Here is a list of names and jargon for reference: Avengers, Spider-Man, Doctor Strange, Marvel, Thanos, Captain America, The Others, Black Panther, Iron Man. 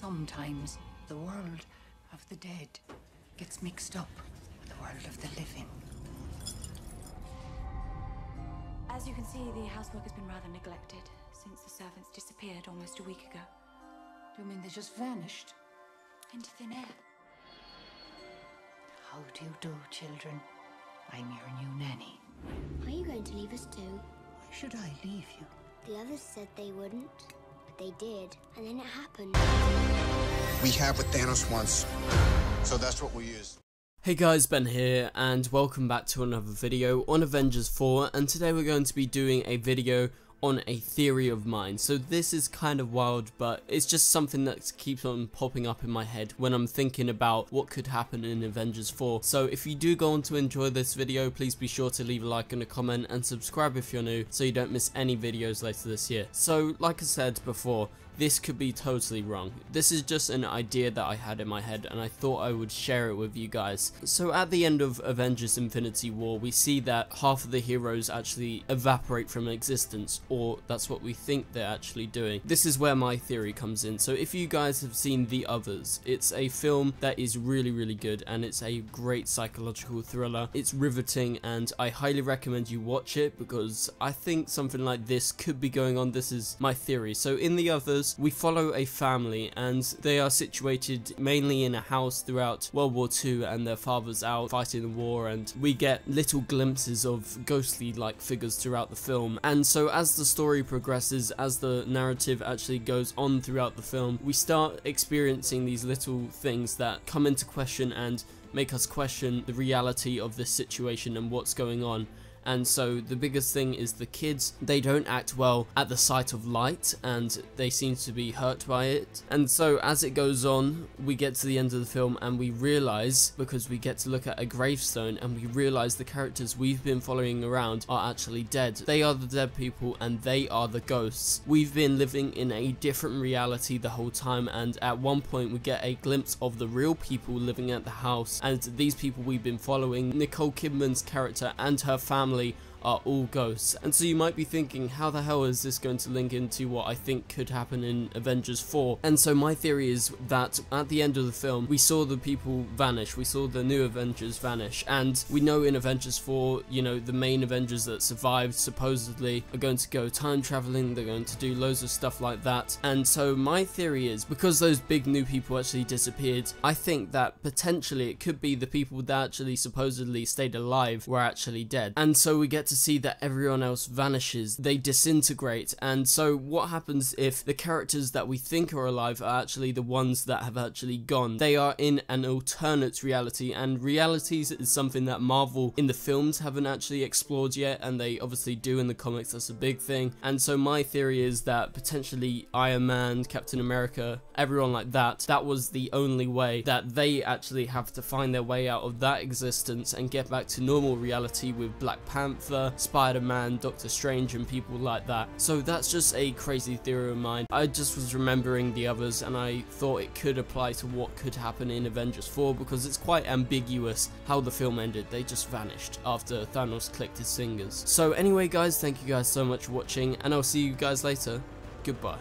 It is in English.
Sometimes the world of the dead gets mixed up with the world of the living. As you can see, the housework has been rather neglected since the servants disappeared almost a week ago. Do you mean they just vanished? Into thin air. How do you do, children? I'm your new nanny. Are you going to leave us too? Why should I leave you? The others said they wouldn't, but they did, and then it happened. We have what Thanos wants, so that's what we use. Hey guys, Ben here, and welcome back to another video on Avengers 4, and today we're going to be doing a video on a theory of mine. So this is kind of wild, but it's just something that keeps on popping up in my head when I'm thinking about what could happen in Avengers 4. So if you do go on to enjoy this video, please be sure to leave a like and a comment and subscribe if you're new so you don't miss any videos later this year. So like I said before, this could be totally wrong. This is just an idea that I had in my head and I thought I would share it with you guys. So at the end of Avengers Infinity War, we see that half of the heroes actually evaporate from existence, or that's what we think they're actually doing. This is where my theory comes in. So if you guys have seen The Others, it's a film that is really, really good and it's a great psychological thriller. It's riveting and I highly recommend you watch it because I think something like this could be going on. This is my theory. So in The Others, we follow a family and they are situated mainly in a house throughout World War II, and their father's out fighting the war, and we get little glimpses of ghostly like figures throughout the film. And so as the story progresses, as the narrative actually goes on throughout the film, we start experiencing these little things that come into question and make us question the reality of this situation and what's going on. And so the biggest thing is the kids, they don't act well at the sight of light and they seem to be hurt by it. And so as it goes on, we get to the end of the film and we realize, because we get to look at a gravestone and we realize the characters we've been following around are actually dead. They are the dead people and they are the ghosts. We've been living in a different reality the whole time, and at one point we get a glimpse of the real people living at the house, and these people we've been following, Nicole Kidman's character and her family, are all ghosts. And so you might be thinking, how the hell is this going to link into what I think could happen in Avengers 4? And so my theory is that at the end of the film, we saw the people vanish, we saw the new Avengers vanish, and we know in Avengers 4, you know, the main Avengers that survived supposedly are going to go time traveling, they're going to do loads of stuff like that. And so my theory is, because those big new people actually disappeared, I think that potentially it could be the people that actually supposedly stayed alive were actually dead. And so we get to see that everyone else vanishes, they disintegrate. And so what happens if the characters that we think are alive are actually the ones that have actually gone? They are in an alternate reality, and realities is something that Marvel in the films haven't actually explored yet, and they obviously do in the comics, that's a big thing. And so my theory is that potentially Iron Man, Captain America, everyone like that, that was the only way that they actually have to find their way out of that existence and get back to normal reality with Black Panther, Spider-Man, Doctor Strange and people like that. So that's just a crazy theory of mine. I just was remembering The Others and I thought it could apply to what could happen in Avengers 4 because it's quite ambiguous how the film ended. They just vanished after Thanos clicked his fingers. So anyway guys, thank you guys so much for watching and I'll see you guys later. Goodbye.